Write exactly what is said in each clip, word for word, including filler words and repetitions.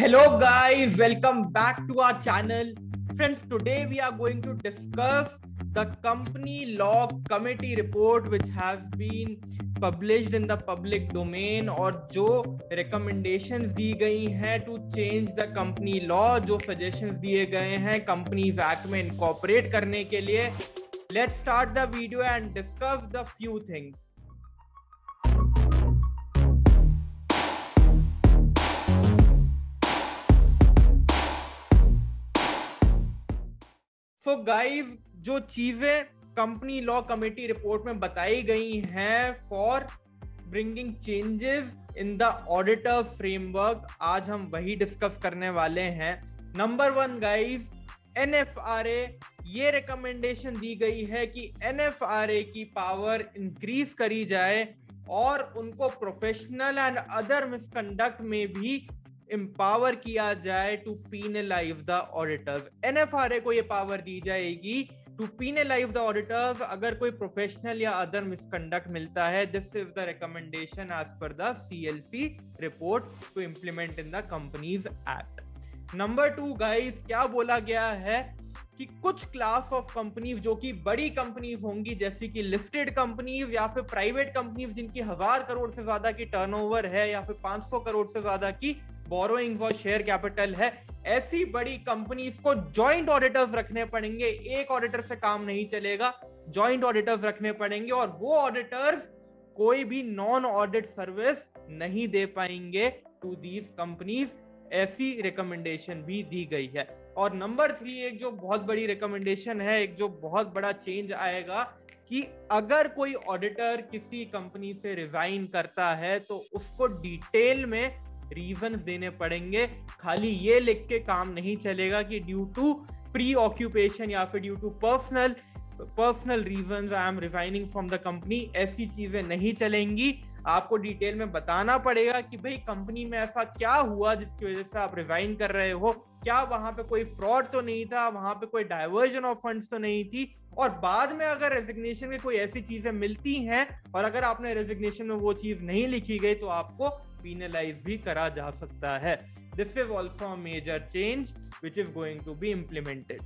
Hello guys, welcome back to our channel. Friends, today we are going to discuss the company law committee report which has been published in the public domain और जो recommendations दी गई हैं to change the company law, जो suggestions दिए गए हैं Companies Act में incorporate करने के लिए. Let's start the video and discuss the few things. So guys, जो चीजें कंपनी लॉ कमेटी रिपोर्ट में बताई गई हैं for bringing changes in the auditor framework, आज हम वही डिस्कस करने वाले हैं. Number one guys, N F R A ये रिकमेंडेशन दी गई है कि एन एफ आर ए की पावर इंक्रीज करी जाए और उनको प्रोफेशनल एंड अदर मिसकंडक्ट में भी एम्पावर किया जाए to penalize the auditors. N F R A को ये पावर दी जाएगी टू पीनलाइज द ऑडिटर्स अगर कोई प्रोफेशनल या अदर मिसकंडक्ट मिलता है. This is the recommendation as per the C L C report to implement in the companies act. Number two guys, क्या बोला गया है कि कुछ क्लास ऑफ कंपनीज जो कि बड़ी कंपनीज होंगी, जैसे कि लिस्टेड कंपनीज या फिर प्राइवेट कंपनीज जिनकी हजार करोड़ से ज्यादा की टर्नओवर है या फिर पांच सौ करोड़ से ज्यादा की बोरोइंग और शेयर कैपिटल है, ऐसी बड़ी कंपनीज को ज्वाइंट ऑडिटर्स रखने पड़ेंगे. एक ऑडिटर से काम नहीं चलेगा, ज्वाइंट ऑडिटर्स रखने पड़ेंगे और वो ऑडिटर्स कोई भी नॉन ऑडिट सर्विस नहीं दे पाएंगे टू दीज कंपनीज. ऐसी रिकमेंडेशन भी दी गई है. और नंबर थ्री, एक जो बहुत बड़ी रिकमेंडेशन है, एक जो बहुत बड़ा चेंज आएगा कि अगर कोई ऑडिटर किसी कंपनी से रिजाइन करता है तो उसको डिटेल में रीजंस देने पड़ेंगे. खाली ये लिख के काम नहीं चलेगा कि ड्यू टू प्री ऑक्यूपेशन या फिर due to personal personal reasons I am resigning from the company, ऐसी चीजें नहीं चलेंगी. आपको डिटेल में बताना पड़ेगा कि भाई कंपनी में ऐसा क्या हुआ जिसकी वजह से आप रिजाइन कर रहे हो, क्या वहां पे कोई फ्रॉड तो नहीं था, वहां पे कोई डाइवर्जन ऑफ फंड्स तो नहीं थी. और बाद में अगर रेजिग्नेशन में कोई ऐसी चीजें मिलती हैं और अगर आपने रेजिग्नेशन में वो चीज नहीं लिखी गई तो आपको penalize भी करा जा सकता है. This is also a major change which is going to be implemented,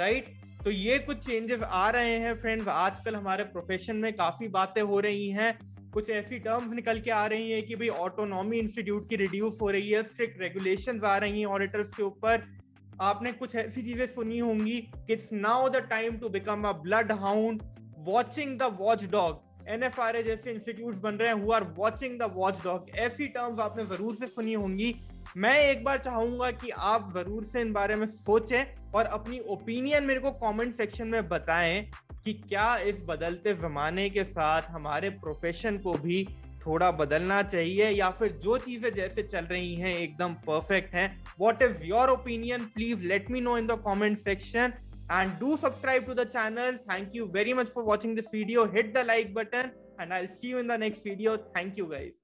right? तो ये कुछ चेंजेस आ रहे हैं फ्रेंड्स. आजकल हमारे प्रोफेशन में काफी बातें हो रही हैं, कुछ ऐसी टर्म्स निकल के आ रही हैं कि भाई ऑटोनॉमी इंस्टीट्यूट की रिड्यूस हो रही है, स्ट्रिक्ट रेगुलेशंस आ रही हैं ऑडिटर्स के ऊपर. आपने कुछ ऐसी चीजें सुनी होंगी कि it's now the time to become a bloodhound, watching the watchdog. N F R A जैसे इंस्टीट्यूट्स बन रहे हैं who are watching the watchdog, ऐसी टर्म्स आपने जरूर से सुनी होंगी. मैं एक बार चाहूंगा कि आप जरूर से इन बारे में सोचें और अपनी ओपिनियन मेरे को कमेंट सेक्शन में बताएं कि क्या इस बदलते जमाने के साथ हमारे प्रोफेशन को भी थोड़ा बदलना चाहिए या फिर जो चीजें जैसे चल रही हैं एकदम परफेक्ट हैं. What is your opinion, please let me know in the comment section. And do subscribe to the channel. Thank you very much for watching this video. Hit the like button and I'll see you in the next video. Thank you guys.